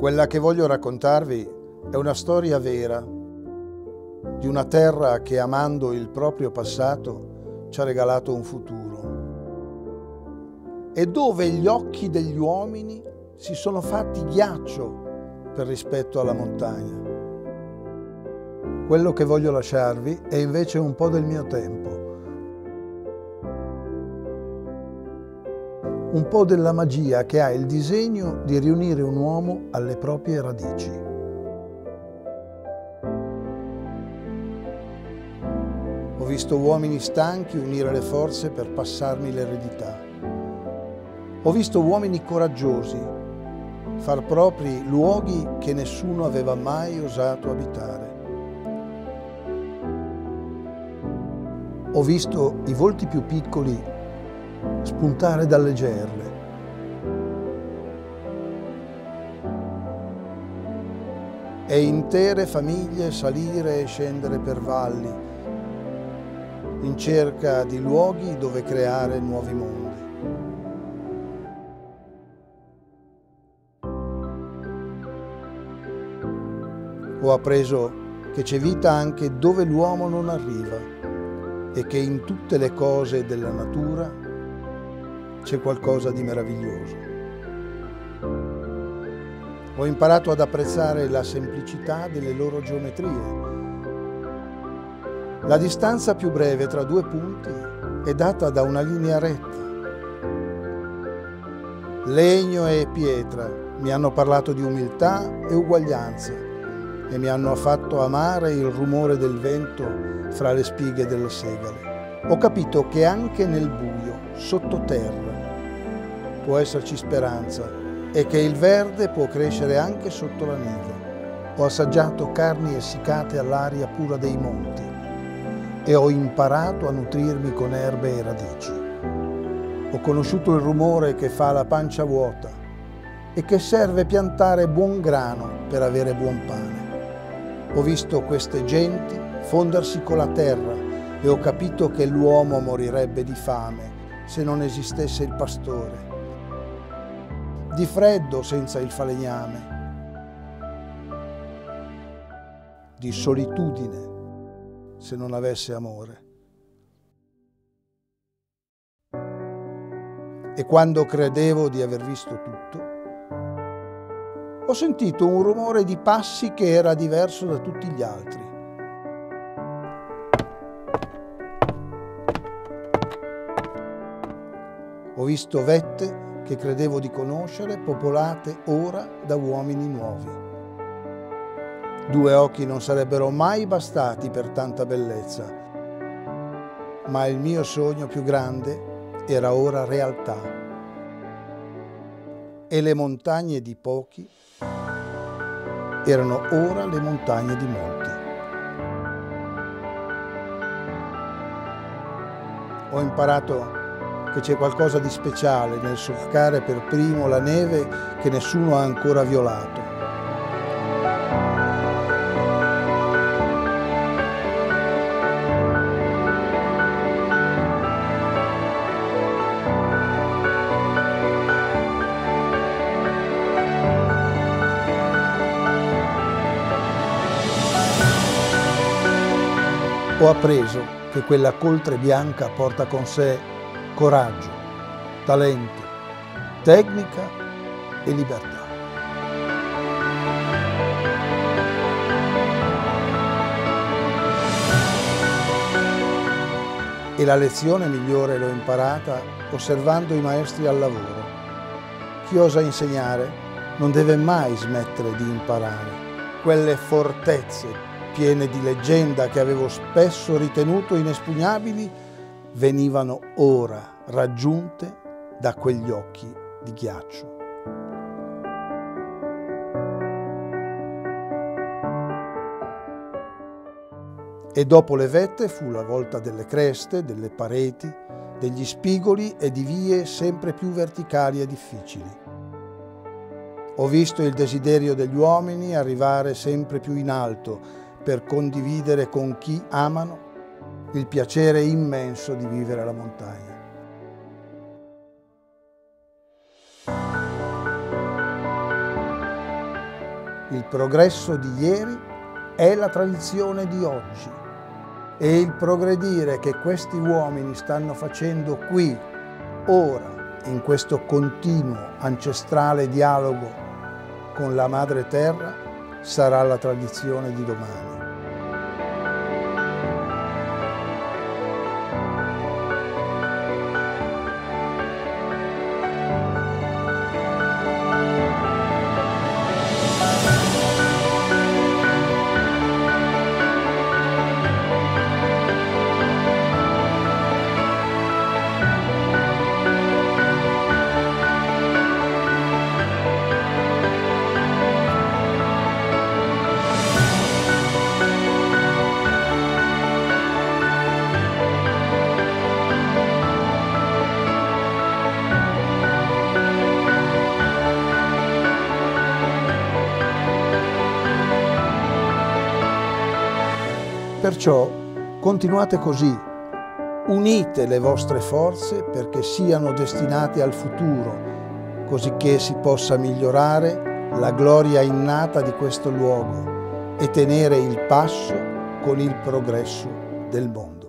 Quella che voglio raccontarvi è una storia vera di una terra che, amando il proprio passato, ci ha regalato un futuro e dove gli occhi degli uomini si sono fatti ghiaccio per rispetto alla montagna. Quello che voglio lasciarvi è invece un po' del mio tempo, un po' della magia che ha il disegno di riunire un uomo alle proprie radici. Ho visto uomini stanchi unire le forze per passarmi l'eredità. Ho visto uomini coraggiosi far propri luoghi che nessuno aveva mai osato abitare. Ho visto i volti più piccoli spuntare dalle gerle. E intere famiglie salire e scendere per valli, in cerca di luoghi dove creare nuovi mondi. Ho appreso che c'è vita anche dove l'uomo non arriva e che in tutte le cose della natura c'è qualcosa di meraviglioso. Ho imparato ad apprezzare la semplicità delle loro geometrie. La distanza più breve tra due punti è data da una linea retta. Legno e pietra mi hanno parlato di umiltà e uguaglianza e mi hanno fatto amare il rumore del vento fra le spighe delle segale. Ho capito che anche nel buio, sottoterra, può esserci speranza e che il verde può crescere anche sotto la neve. Ho assaggiato carni essiccate all'aria pura dei monti e ho imparato a nutrirmi con erbe e radici. Ho conosciuto il rumore che fa la pancia vuota e che serve piantare buon grano per avere buon pane. Ho visto queste genti fondersi con la terra e ho capito che l'uomo morirebbe di fame se non esistesse il pastore, di freddo senza il falegname, di solitudine se non avesse amore. E quando credevo di aver visto tutto, ho sentito un rumore di passi che era diverso da tutti gli altri. Ho visto vette che credevo di conoscere, popolate ora da uomini nuovi. Due occhi non sarebbero mai bastati per tanta bellezza, ma il mio sogno più grande era ora realtà. E le montagne di pochi erano ora le montagne di molti. Ho imparato che c'è qualcosa di speciale nel solcare per primo la neve che nessuno ha ancora violato. Ho appreso che quella coltre bianca porta con sé coraggio, talento, tecnica e libertà. E la lezione migliore l'ho imparata osservando i maestri al lavoro. Chi osa insegnare non deve mai smettere di imparare. Quelle fortezze piene di leggenda che avevo spesso ritenuto inespugnabili venivano ora raggiunte da quegli occhi di ghiaccio. E dopo le vette fu la volta delle creste, delle pareti, degli spigoli e di vie sempre più verticali e difficili. Ho visto il desiderio degli uomini arrivare sempre più in alto per condividere con chi amano il piacere immenso di vivere la montagna. Il progresso di ieri è la tradizione di oggi e il progredire che questi uomini stanno facendo qui, ora, in questo continuo ancestrale dialogo con la Madre Terra, sarà la tradizione di domani. Perciò continuate così, unite le vostre forze perché siano destinate al futuro, cosicché si possa migliorare la gloria innata di questo luogo e tenere il passo con il progresso del mondo.